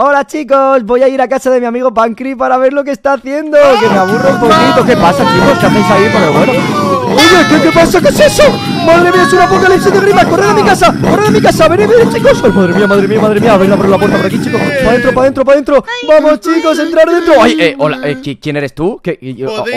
Hola chicos, voy a ir a casa de mi amigo Pancri para ver lo que está haciendo. Que me aburro un poquito. ¿Qué pasa, chicos? ¿Qué hacéis ahí? Pero bueno. Oye, ¿qué pasa? ¿Qué es eso? Madre mía, es un apocalipsis de Grimace. Corred a mi casa, corred a mi casa. Venid, venid, chicos. Ay, madre mía, madre mía, madre mía. Venid a abrir la puerta por aquí, chicos. Para adentro, para adentro, para adentro. Vamos, chicos, entrar dentro. Ay, hola, ¿quién eres tú?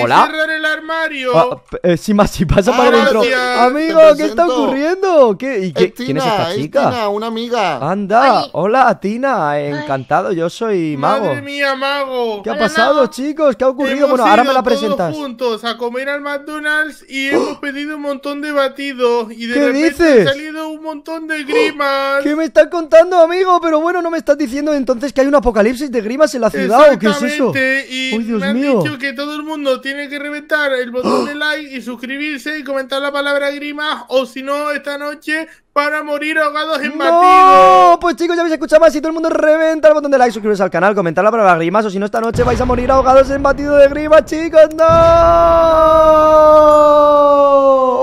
¿Hola? Cerrar el armario. Sí, Massi, pasa para adentro. Amigo, ¿qué está ocurriendo? ¿Quién es esta chica? Es Tina, una amiga. Anda, hola, Tina, encantado. Yo soy Mago. Madre mía, Mago. ¿Qué ha pasado, chicos? ¿Qué ha ocurrido? Bueno, ahora me la presentas. Juntos a comer al McDonald's y hemos pedido un montón de batidos. Y de repente ha salido un montón de Grimace. ¿Qué me estás contando, amigo? Pero bueno, ¿no me estás diciendo entonces que hay un apocalipsis de Grimace en la ciudad? ¿O qué es eso? Y ¡ay, Dios me han mío! Dicho que todo el mundo tiene que reventar el botón de like y suscribirse y comentar la palabra Grimace, o si no, esta noche para morir ahogados en batido. Pues chicos, ya habéis escuchado más. Si todo el mundo reventa el botón de like, suscribiros al canal, comentar la palabra Grimace, o si no, esta noche vais a morir ahogados en batido de Grimace, chicos. ¡No!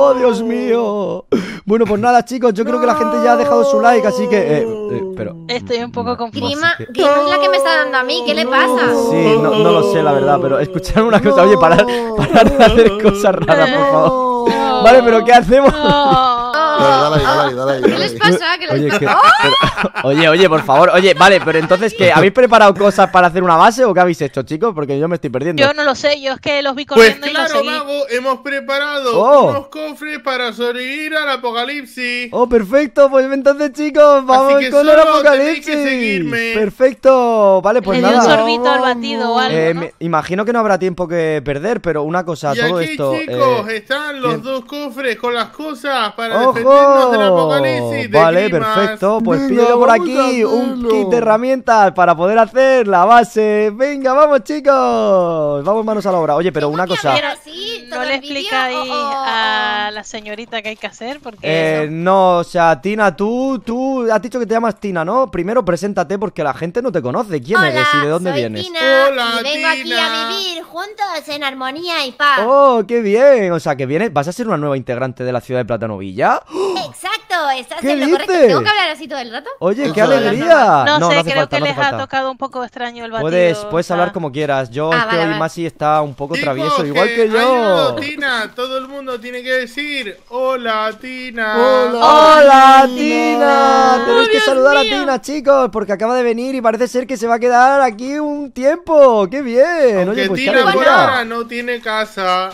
¡Oh, Dios mío! Bueno, pues nada, chicos, yo creo que la gente ya ha dejado su like, así que... pero... estoy un poco confusa. Grima es la que me está dando a mí, ¿qué le pasa? Sí, no lo sé, la verdad, pero escuchad una cosa. Oye, parad de hacer cosas raras, por favor. Vale, pero ¿qué hacemos? Dale. ¿Qué les pasa? Oye, por favor. Oye, vale, pero entonces, ¿qué? ¿Habéis preparado cosas para hacer una base o qué habéis hecho, chicos? Porque yo me estoy perdiendo. Yo no lo sé, yo es que los vi corriendo pues, y claro, los seguí. Mago, hemos preparado unos cofres para sobrevivir al apocalipsis. Oh, perfecto, pues entonces, chicos, vamos con el apocalipsis. Que seguirme. Perfecto, vale, pues nada. Le dio un sorbito al batido o algo, ¿no? Imagino que no habrá tiempo que perder, pero una cosa, y todo aquí, esto... chicos, están los dos cofres con las cosas para defender. Vale, perfecto. Pues pido por aquí un kit de herramientas para poder hacer la base. Venga, vamos, chicos. Vamos manos a la obra. Oye, pero una cosa. ¿No le explicáis a la señorita qué hay que hacer? Porque no, o sea, Tina, tú has dicho que te llamas Tina, ¿no? Primero, preséntate porque la gente no te conoce. ¿Quién eres y de dónde vienes? Hola, Tina. Vengo aquí a vivir juntos en armonía y paz. Oh, qué bien. O sea, que vienes. ¿Vas a ser una nueva integrante de la ciudad de Plátano Villa? Exacto, estás en lo correcto. ¿Tengo que hablar así todo el rato? Oye, qué alegría. No sé, creo que les ha tocado un poco extraño el batido. Puedes hablar como quieras. Yo que hoy Massi está un poco travieso, igual que yo. Tina, todo el mundo tiene que decir hola, Tina. Hola, Tina. Tenéis que saludar a Tina, chicos, porque acaba de venir y parece ser que se va a quedar aquí un tiempo. ¡Qué bien! Oye, pues Tina ahora no tiene casa.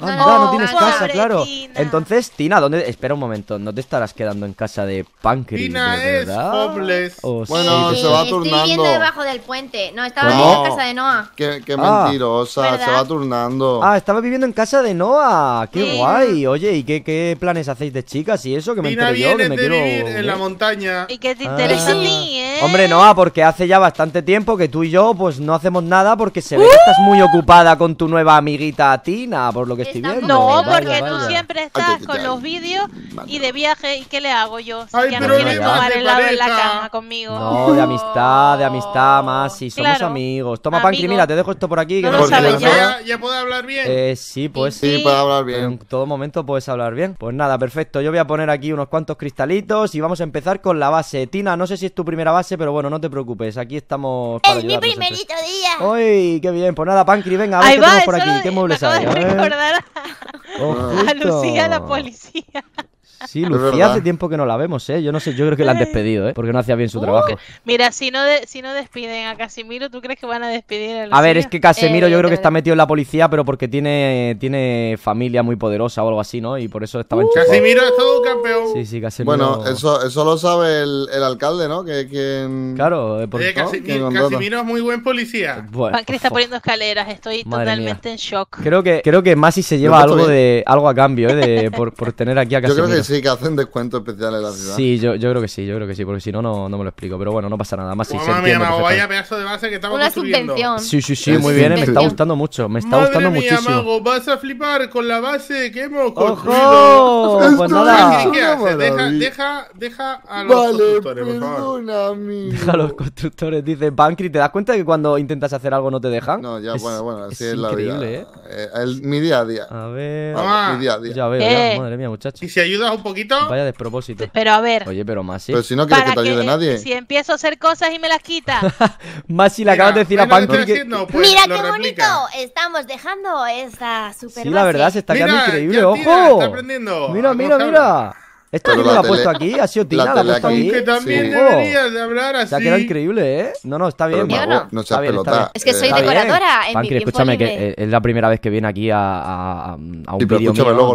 Anda, no tienes casa, claro. Tina. Entonces, Tina, ¿dónde? Espera un momento, ¿no te estarás quedando en casa de Pancri? Tina es homeless. Oh, bueno, sí, se va turnando. Estoy viviendo debajo del puente. No, estaba en la casa de Noa. Qué mentirosa, ¿verdad? Se va turnando. Ah, estaba viviendo en casa de Noa. Qué guay. Oye, ¿y qué planes hacéis de chicas y eso? Que me enteré yo, que me quiero... en la montaña. ¿Y qué te interesa a ti, eh? Hombre, Noa, porque hace ya bastante tiempo que tú y yo, pues no hacemos nada porque se ve que estás muy ocupada con tu nueva amiguita Tina, por lo que... No, porque tú siempre estás con los vídeos y de viaje. ¿Y qué le hago yo? Si ya no quieres tomar helado en la cama conmigo. No, de amistad, Massi. Somos amigos. Toma, Pancri, mira, te dejo esto por aquí. ¿Ya puedo hablar bien? Sí, pues sí, puedo hablar bien. En todo momento puedes hablar bien. Pues nada, perfecto. Yo voy a poner aquí unos cuantos cristalitos y vamos a empezar con la base. Tina, no sé si es tu primera base, pero bueno, no te preocupes. Aquí estamos para ayudarnos. ¡Es mi primerito día! ¡Uy, qué bien! Pues nada, Pancri, venga, a ver qué tenemos por aquí. ¿Qué muebles hay? A Lucía, la policía. Sí, Lucía hace tiempo que no la vemos, ¿eh? Yo no sé, yo creo que la han despedido, ¿eh? Porque no hacía bien su trabajo. Mira, si no despiden a Casimiro, ¿tú crees que van a despedir a Lucía? A ver, es que Casimiro yo creo que está metido en la policía, pero porque tiene familia muy poderosa o algo así, ¿no? Y por eso estaba en Casimiro es todo un campeón. Sí, Casimiro. Bueno, eso lo sabe el alcalde, ¿no? Claro, porque Casimiro es muy buen policía. Bueno, Pancri está poniendo escaleras, estoy totalmente en shock. Creo que Massi se lleva algo a cambio, ¿eh? Por tener aquí a Casimiro. Yo creo que sí, que hacen descuentos especiales en la ciudad. Sí, yo creo que sí, porque si no, no me lo explico. Pero bueno, no pasa nada. Massi, se entiende. Mamá mía, vaya pedazo de base que estamos construyendo. Sí, muy bien, me está gustando mucho. Me está gustando muchísimo. Madre mía, Mago, vas a flipar con la base que hemos construido. ¡Ojo! Pues nada. ¿Qué haces? Deja a los constructores, por favor. Deja a los constructores, dice Pancri. ¿Te das cuenta de que cuando intentas hacer algo no te dejan? No, ya, bueno, así es la vida. Mi día a día. A ver. Mi día a día. Ya veo, madre mía, muchachos. Y si ayudas un poquito. Vaya despropósito. Pero a ver. Oye, pero Massi. Pero si no quieres que te ayude nadie. Si empiezo a hacer cosas y me las quita. Massi, le acabas de decir a Pancri que... pues, mira qué bonito. Estamos dejando esta super. Sí, la verdad, se está quedando increíble. ¡Ojo! Mira, mira, mira. Esto no lo ha puesto aquí, ha sido Tina, la ha puesto aquí. Que también sí. Deberías de hablar así. Se ha quedado increíble, ¿eh? No, no, está bien. Pero, Mago, no seas pelota. Es que soy decoradora. Pancri, escúchame, que es la primera vez que viene aquí a un vídeo. Sí, pero escúchame, luego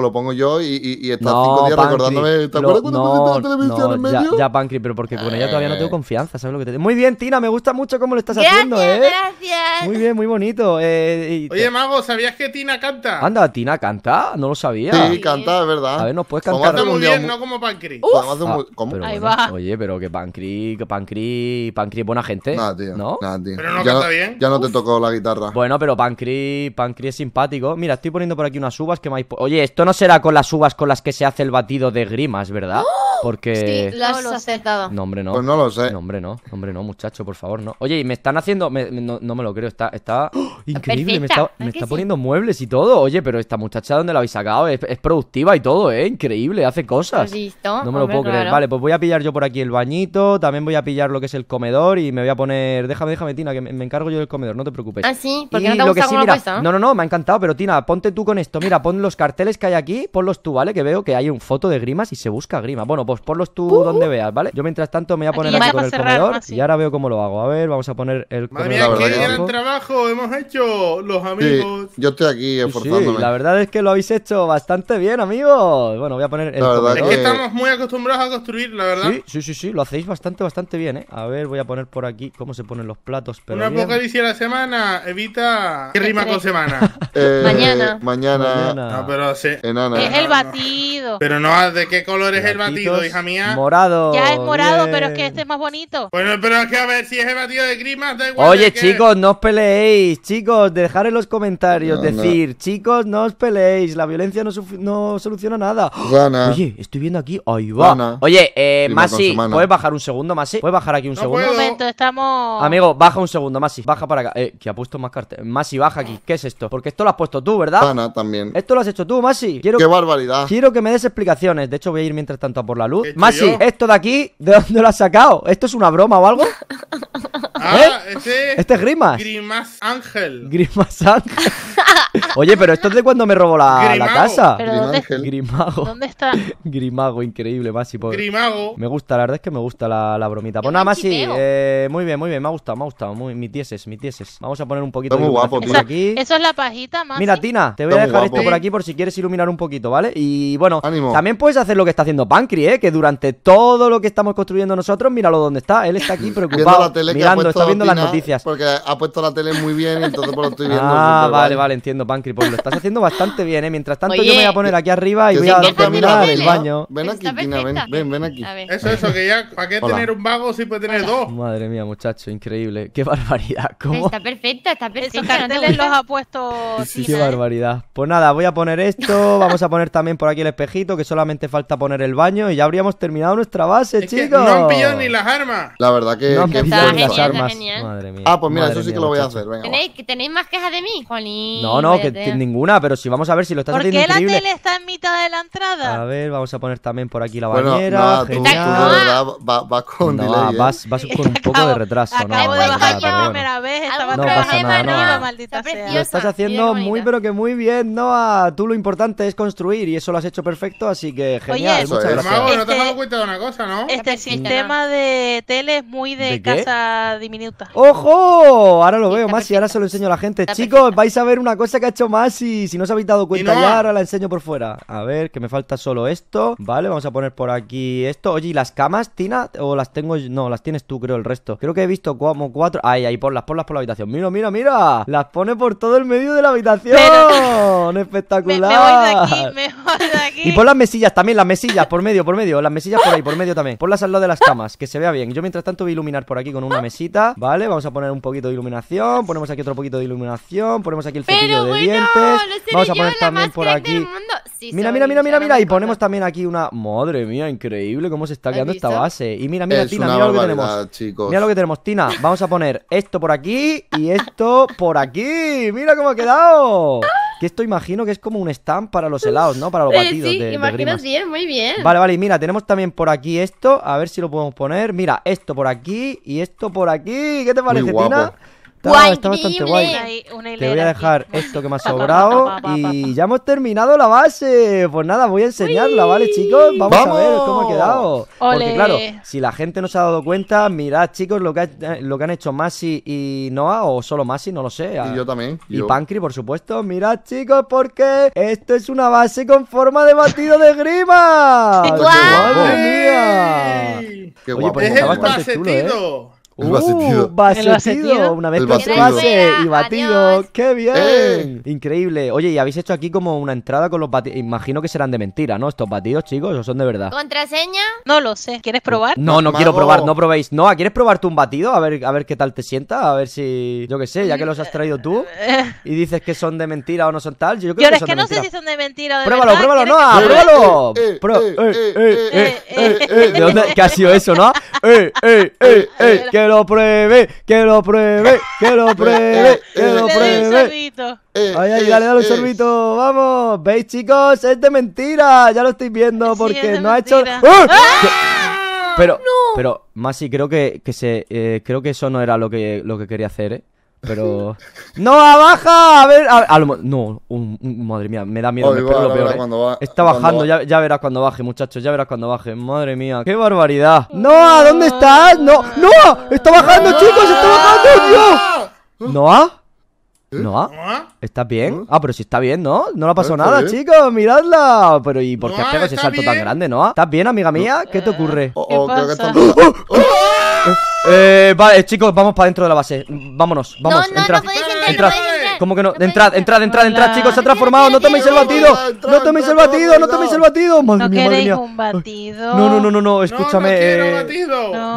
lo pongo yo, y está 5 días recordándome. ¿Te acuerdas cuando pusiste la televisión en medio? Ya, Pancri, pero porque con ella todavía no tengo confianza, ¿sabes lo que te digo? Muy bien, Tina, me gusta mucho cómo lo estás haciendo, ¿eh? Gracias. Muy bien, muy bonito. Oye, Mago, ¿sabías que Tina canta? Anda, Tina canta, no lo sabía. Sí, canta, es verdad. A ver, ¿nos puedes cantar? Muy bien, no como Pancri. ¿Cómo? Pero ahí bueno, va. Oye, pero que Pancri es buena gente. Nah, tío. ¿No? Nah, tío. Pero no canta bien. Ya no te tocó la guitarra. Bueno, pero Pancri es simpático. Mira, estoy poniendo por aquí unas uvas que me habéis... Oye, esto no será con las uvas con las que se hace el batido de Grimace, ¿verdad? Porque... Sí, lo has acertado. No, hombre, no. Pues no lo sé. No, hombre, no. Hombre, no, muchacho, por favor, no. Oye, y me están haciendo... No me lo creo. Está... ¡Oh! Increíble. Me está poniendo muebles y todo. Oye, pero esta muchacha, ¿dónde la habéis sacado? Es productiva y todo, ¿eh? Increíble. Hace cosas. ¿Listo? No me lo puedo creer. Claro. Vale, pues voy a pillar yo por aquí el bañito. También voy a pillar lo que es el comedor. Y me voy a poner... Déjame, Tina, que me encargo yo del comedor. No te preocupes. Ah, sí. Porque no te gusta cómo lo he puesto. No, me ha encantado. Pero, Tina, ponte tú con esto. Mira, pon los carteles que hay aquí. Ponlos tú, ¿vale? Que veo que hay un foto de Grimace y se busca Grimace. Bueno, pues ponlos tú donde veas, ¿vale? Yo, mientras tanto, me voy a poner aquí con el comedor. Y ahora veo cómo lo hago. A ver, vamos a poner el comedor. Madre mía, qué gran trabajo hemos hecho los amigos. Sí, yo estoy aquí esforzándome. Sí, la verdad es que lo habéis hecho bastante bien, amigos. Bueno, voy a poner... Es que estamos muy acostumbrados a construir, la verdad. Sí, lo hacéis bastante bien, ¿eh? A ver, voy a poner por aquí cómo se ponen los platos. Pero una apocalipsis a la semana, evita... ¿Qué rima con semana? Mañana. No, pero sí. Es el batido. Pero no, ¿de qué color es el batido, hija mía? Morado. Ya es morado, pero es que este es más bonito. Bueno, pero es que a ver, si es el batido de Grimace, da igual. Oye, chicos, no os peleéis. Chicos, dejad en los comentarios decir, chicos, no os peleéis. La violencia no soluciona nada. Rana. Oye, estoy viendo aquí. Ahí va. Rana. Oye, Massi, ¿puedes bajar un segundo, Massi? ¿Puedes bajar aquí un segundo? Un momento, estamos... Amigo, baja un segundo, Massi. Baja para acá. Que ha puesto más cartel. Massi, baja aquí. ¿Qué es esto? Porque esto lo has puesto tú, ¿verdad? Rana también. Esto lo has hecho tú, Massi. ¡Qué barbaridad! Quiero que me des explicaciones. De hecho, voy a ir mientras tanto a por la luz. Massi, esto de aquí, ¿de dónde lo has sacado? ¿Esto es una broma o algo? Este es Grimace. Grimace Ángel. Grimace Ángel. Oye, pero esto es de cuando me robó la casa. Grimago. ¿Dónde está? Grimago, increíble, Massi. Grimago. Me gusta, la verdad es que me gusta la bromita. Pues nada, Massi, muy bien, me ha gustado. Mi tieses. Vamos a poner un poquito de guapo, por aquí. Eso es la pajita, Massi. Mira, Tina, te voy a dejar esto por aquí por si quieres iluminar un poquito, ¿vale? Y bueno, también puedes hacer lo que está haciendo Pancri, ¿eh? Que durante todo lo que estamos construyendo nosotros, míralo donde está. Él está aquí preocupado, mirando, está viendo las noticias. Porque ha puesto la tele muy bien, entonces por lo estoy viendo. Ah, vale, entiendo, Pancri, pues lo estás haciendo bastante bien, ¿eh? Mientras tanto, yo me voy a poner aquí arriba y voy a terminar el baño. Ven aquí, Tina, ven aquí. Eso, que ya, ¿para qué tener un vago si puede tener dos? Madre mía, muchacho, increíble. Qué barbaridad. ¿Cómo? Está perfecta. Esos carteles los ha puesto Tina. Qué barbaridad. Pues nada, voy a poner esto, vamos a poner también por aquí el espejito, que solamente falta poner el baño y ya habríamos terminado nuestra base, chicos. No han pillado ni las armas. La verdad que no han pillado ni las armas. Madre mía. Ah, pues mira, eso sí que lo voy a hacer. ¿Tenéis más quejas de mí? Jolín. No, que ninguna, pero si vamos a ver si lo estás haciendo increíble. ¿Por qué la tele está en mitad de la entrada? A ver, vamos a poner también por aquí la bañera. Bueno, vas con delay. Vas con un poco de retraso. Acabo de bajar por primera vez. No pasa nada, maldita sea. Lo estás haciendo muy, pero que muy bien, Noa. Tú lo importante es construir y eso lo has hecho perfecto, así que genial. Muchas gracias. Mago, no te has dado cuenta de una cosa, ¿no? Este sistema de tele es muy de casa diminuta. ¡Ojo! Ahora lo veo, Massi, ahora se lo enseño a la gente. Chicos, vais a ver una cosa que ha hecho Massi. Si no os habéis dado cuenta ya, ahora la enseño por fuera. A ver, que me falta solo esto. Vale, vamos a poner por aquí esto. Oye, ¿y las camas, Tina? ¿O las tengo yo? No, las tienes tú, creo, el resto. Creo que he visto como 4. Ahí, ponlas por la habitación. Mira. Las pone por todo el medio de la habitación. Pero... Espectacular. Me voy de aquí. Y pon las mesillas también, las mesillas, por medio. Las mesillas por ahí, por medio también. Ponlas al lado de las camas, que se vea bien. Yo mientras tanto voy a iluminar por aquí con una mesita. Vale, vamos a poner un poquito de iluminación. Ponemos aquí otro poquito de iluminación. Ponemos aquí el cepillo de dientes. Vamos a poner también por aquí. Mira. Y ponemos también aquí una... Madre mía, increíble cómo se está quedando esta base. Y mira, Tina, mira lo que tenemos. Chicos. Mira lo que tenemos, Tina. Vamos a poner esto por aquí y esto por aquí. Mira cómo ha quedado. Que esto imagino que es como un stand para los helados, ¿no? Para los batidos sí, de Grimace. Bien, muy bien. Vale, vale, y mira, tenemos también por aquí esto. A ver si lo podemos poner. Mira, esto por aquí y esto por aquí. ¿Qué te parece, Tina? Está bastante guay. Te voy a dejar esto que me ha sobrado. Y ya hemos terminado la base. Pues nada, voy a enseñarla, ¿vale, chicos? Vamos a ver cómo ha quedado. Olé. Porque claro, si la gente no se ha dado cuenta, mirad, chicos, lo que han hecho Massi y Noa. O solo Massi, no lo sé. Y yo también. Y Pancri, por supuesto. Mirad, chicos, porque esto es una base con forma de batido de grima. ¡Qué guay! ¡Qué guapo! Pues, está bastante chulo, basetido, una vez con base y batido. Adiós. ¡Qué bien! Increíble. Oye, y habéis hecho aquí como una entrada con los batidos. Imagino que serán de mentira, ¿no? Estos batidos, chicos, ¿o son de verdad? ¿Contraseña? No lo sé. ¿Quieres probar? No, no quiero probar, no probéis. Noa, ¿quieres probar tú un batido? A ver qué tal te sienta. A ver si, yo qué sé, ya que los has traído tú y dices que son de mentira o no son tal. Yo creo que son de mentira. Yo es que no sé si son de mentira o de verdad. Pruébalo, Noa, pruébalo. ¿De dónde? ¿Qué ha sido eso, Noa? Que lo pruebe, que lo pruebe, que lo pruebe, que lo pruebe. Ay, ay, dale, dale un sorbito. Vamos, veis, chicos, es de mentira. Ya lo estoy viendo porque no ha hecho. Pero, Massi, creo que eso no era lo que quería hacer, Pero. ¡No, baja! A ver, no, madre mía, me da miedo. Oye, me espero lo peor. Está bajando, ya verás cuando baje, muchachos, ya verás cuando baje. Madre mía, qué barbaridad. ¡Noa! ¿Dónde estás? ¡No! ¡Noa! ¡Está bajando, chicos! ¡Está bajando, tío! ¿Noa? ¿Noa? ¿Estás bien? Ah, pero si está bien, ¿no? No le ha pasado nada, chicos. Miradla. Pero ¿y por qué has pegado ese salto tan grande, Noa? ¿Estás bien, amiga mía? ¿Qué te ocurre? Vale, chicos, vamos para dentro de la base. Vámonos, vamos, entrad. ¿Cómo que no? Entrad, chicos, se ha transformado. No toméis el batido. No toméis el batido, no toméis el batido. Madre mía, madre mía. No, escúchame.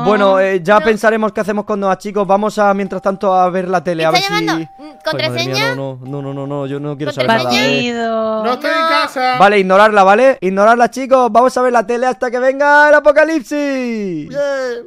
Bueno, ya pensaremos qué hacemos con Noa, chicos. Vamos a, mientras tanto, a ver la tele. A ver si. ¿Contraseña? No, yo no quiero saber nada. No estoy en casa. Vale, ignorarla, ¿vale? Ignorarla, chicos. Vamos a ver la tele hasta que venga el apocalipsis.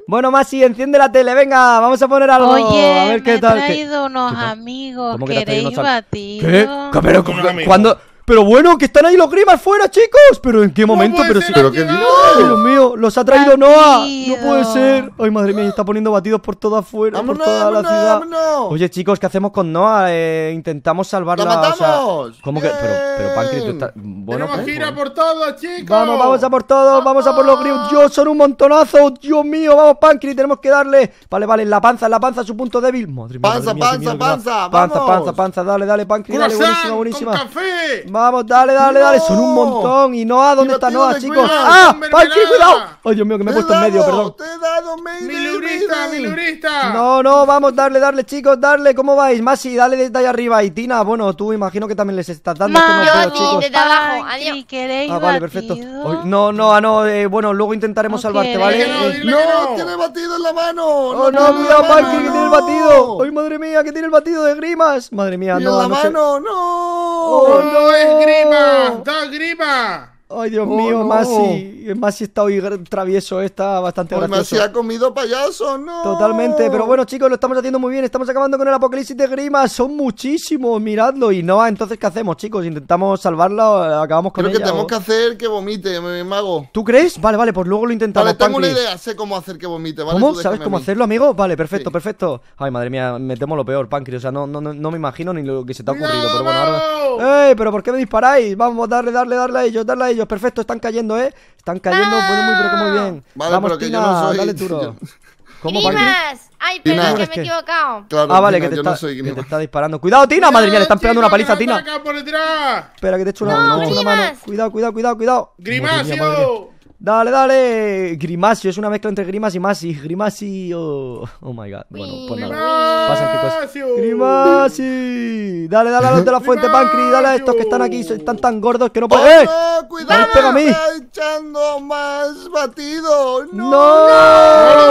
Bueno, Massi, enciende la tele, venga, vamos a poner algo. Oye, a ver qué tal. He traído unos amigos. ¿Cómo que queréis batir? ¿Qué? Pero cuando. Pero bueno, que están ahí los Grimas fuera, chicos. Pero en qué momento, pero sí. Pero qué Dios mío, los ha traído Noa. No puede ser. Ay, madre mía, está poniendo batidos por toda afuera, por toda la ciudad. Oye, chicos, ¿qué hacemos con Noa? Intentamos salvarla. ¡La matamos! O sea, ¿cómo que? Pero Pancri, tú estás. Bueno, vamos a ir a por todos, chicos. Vamos a por todos, vamos a por los Grimas. Dios, son un montonazo. Dios mío, vamos, Pancri, tenemos que darle. Vale, en la panza, su punto débil. Madre mía. Panza, dale, Pancri, dale, buenísima. ¡Con café! Vamos, dale, son un montón. Y Noa, ¿dónde está Noa, chicos? ¡Ah! ¡Pancri, cuidado! Ay, Dios mío, que me he puesto en medio, perdón. Te he dado mi lurita. No, vamos, darle, chicos, darle. ¿Cómo vais? Massi, dale desde allá arriba. Y Tina, bueno, tú imagino que también les estás dando. Yo desde abajo, adiós. Ah, vale, perfecto. Bueno, luego intentaremos salvarte, ¿vale? No, tiene batido en la mano. Oh, no, cuidado, Pancri, que tiene el batido. Ay, madre mía, que tiene el batido de Grimas. Madre mía, no. En la mano, no. ¡Grima! ¡Da Grima! Ay, Dios mío, Massi. Massi está hoy travieso, está bastante gracioso. Massi ha comido payaso, no. Totalmente, pero bueno, chicos, lo estamos haciendo muy bien. Estamos acabando con el apocalipsis de Grimas. Son muchísimos, miradlo. Y Noa, entonces, ¿qué hacemos, chicos? ¿Intentamos salvarla? ¿Acabamos con ella? Creo que tenemos que hacer que vomite, mago. ¿Tú crees? Vale, pues luego lo intentamos. Vale, tengo una idea, sé cómo hacer que vomite, ¿vale? ¿Cómo? ¿Sabes cómo hacerlo, amigo? Vale, perfecto. Ay, madre mía, me temo lo peor, Pancri. O sea, no me imagino ni lo que se te ha ocurrido. Pero bueno, ahora... ¡Ey! ¿Pero por qué me disparáis? Vamos, darle a ellos, perfecto, están cayendo, están cayendo, muy bien. Vale, vamos, Tina, no dale duro. ¿Cómo, Grimas? Ay, perdón, que me he equivocado. Claro, vale, Tina, que te está disparando. ¡Cuidado, Tina! Madre mía, le están pegando una paliza a Tina. Espera, que te echo una mano. Cuidado. ¡Grimacio! Dale. Grimacio, es una mezcla entre Grimas y Massi. Grimacio. Oh my god. Bueno, pues nada. Pasan qué cosas. Grimacio. Dale a los de la fuente, Pancri. Dale a estos que están aquí. Están tan gordos que no pueden. ¡Cuidado! ¡Me está echando más batido! ¡No!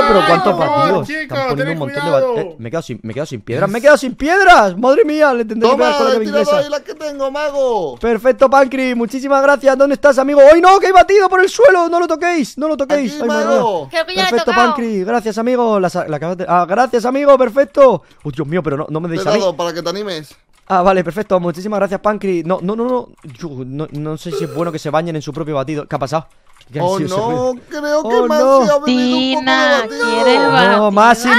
Pero cuántos batidos. Están poniendo un montón de batidos. Me he quedado sin piedras. Madre mía, le tendré que pegar con la cabeza. Ahí las que tengo, mago. Perfecto, Pancri. Muchísimas gracias. ¿Dónde estás, amigo? ¡Ay, no! ¡Que hay batido por el suelo! No lo toquéis. Aquí, perfecto, Pancri. Gracias, amigo. Gracias, amigo. Perfecto. Oh, Dios mío, pero no me deis a mí. Para que te animes. Ah, vale, perfecto, muchísimas gracias, Pancri. No. Yo, no sé si es bueno que se bañen en su propio batido. ¿Qué ha pasado? ¿Qué oh, no, creo que oh, Massi no. Ha bebido Tina, un poco de batido. ¿Quieres batido? No, Massi.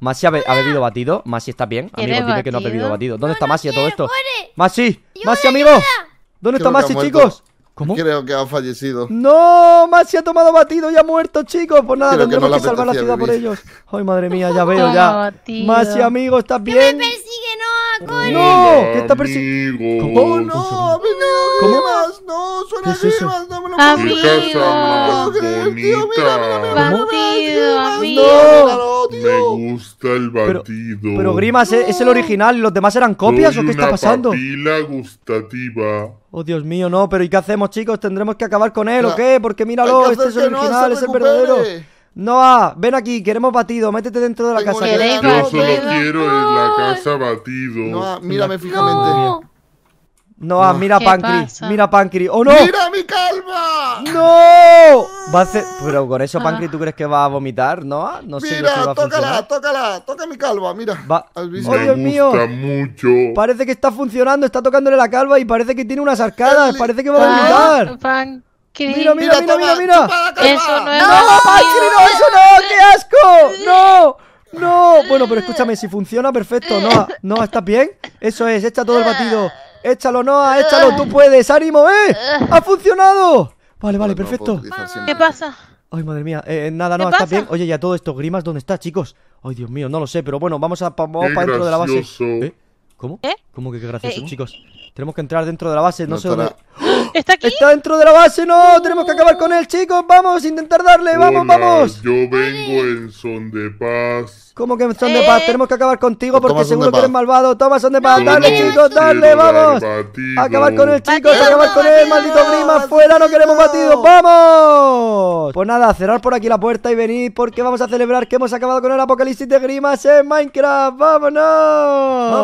Massi ha bebido batido. Massi, ¿estás bien? Amigo, dime batido? Que no ha bebido batido. ¿Dónde está Massi a todo esto? Massi, amigo. ¿Dónde está Massi, chicos? ¿Cómo? Creo que ha fallecido. No, Massi ha tomado batido y ha muerto, chicos. Pues nada, tendremos que salvar la ciudad por ellos. Ay, madre mía, ya veo ya. Massi, amigo, ¿estás bien? ¡No! ¿Qué está persiguiendo? ¡Oh, no! ¡Amigo! ¿Cómo? ¡Grimace! ¡No! ¡Suena Grimace! ¡No me lo puedo creer, tío! ¡Mira, ¡No! ¡Me gusta el batido! Pero Grimace es el original y los demás eran copias, ¿o qué está pasando? Papila gustativa. Oh, Dios mío, no, pero ¿y qué hacemos, chicos? ¿Tendremos que acabar con él o qué? Porque míralo, este es el original, es el verdadero. Noa, ven aquí, queremos batido, métete dentro de la casa. Yo solo quiero en la casa batido. Noa, mírame fijamente. Noa, mira Pancri, mira Pancri. ¡Oh, no! ¡Mira mi calma! ¡No! Va a hacer... Pero con eso, Pancri, ¿tú crees que va a vomitar, Noa? No sé. Mira, va a tócala, toca mi calva, mira. ¡Oh, Dios mío! Mucho. Parece que está funcionando, está tocándole la calva y parece que tiene unas arcadas, parece que va a vomitar. Mira, mira, toma. Eso no es ¡No, Pancri, no! ¡Qué asco! ¡No! Bueno, pero escúchame, si funciona, perfecto. Noa, ¿estás bien? Eso es, echa todo el batido. Échalo, Noa, échalo, tú puedes. ¡Ánimo, eh! ¡Ha funcionado! Vale, vale, perfecto. ¿Qué pasa? Ay, madre mía, nada, Noa, ¿estás bien? Oye, ya todo esto, Grimace, ¿dónde está, chicos? Ay, Dios mío, no lo sé, pero bueno, vamos para dentro de la base. ¿Cómo? ¿Cómo que qué gracioso, chicos? Tenemos que entrar dentro de la base, no sé dónde... ¿Está aquí? ¡Está dentro de la base! ¡No! ¡Tenemos que acabar con él, chicos! ¡Vamos! ¡Intentar darle! ¡Vamos, vamos! Yo vengo en son de paz. ¿Cómo que en son de paz? Tenemos que acabar contigo porque seguro que eres malvado. ¡Toma, son de paz! ¡Dale, chicos! ¡Dale! ¡Vamos! ¡Acabar con él, chicos! ¡Acabar con él! ¡Maldito Grimace! ¡Fuera! ¡No queremos batidos! ¡Vamos! Pues nada, cerrar por aquí la puerta y venid porque vamos a celebrar que hemos acabado con el apocalipsis de Grimace en Minecraft. ¡Vámonos!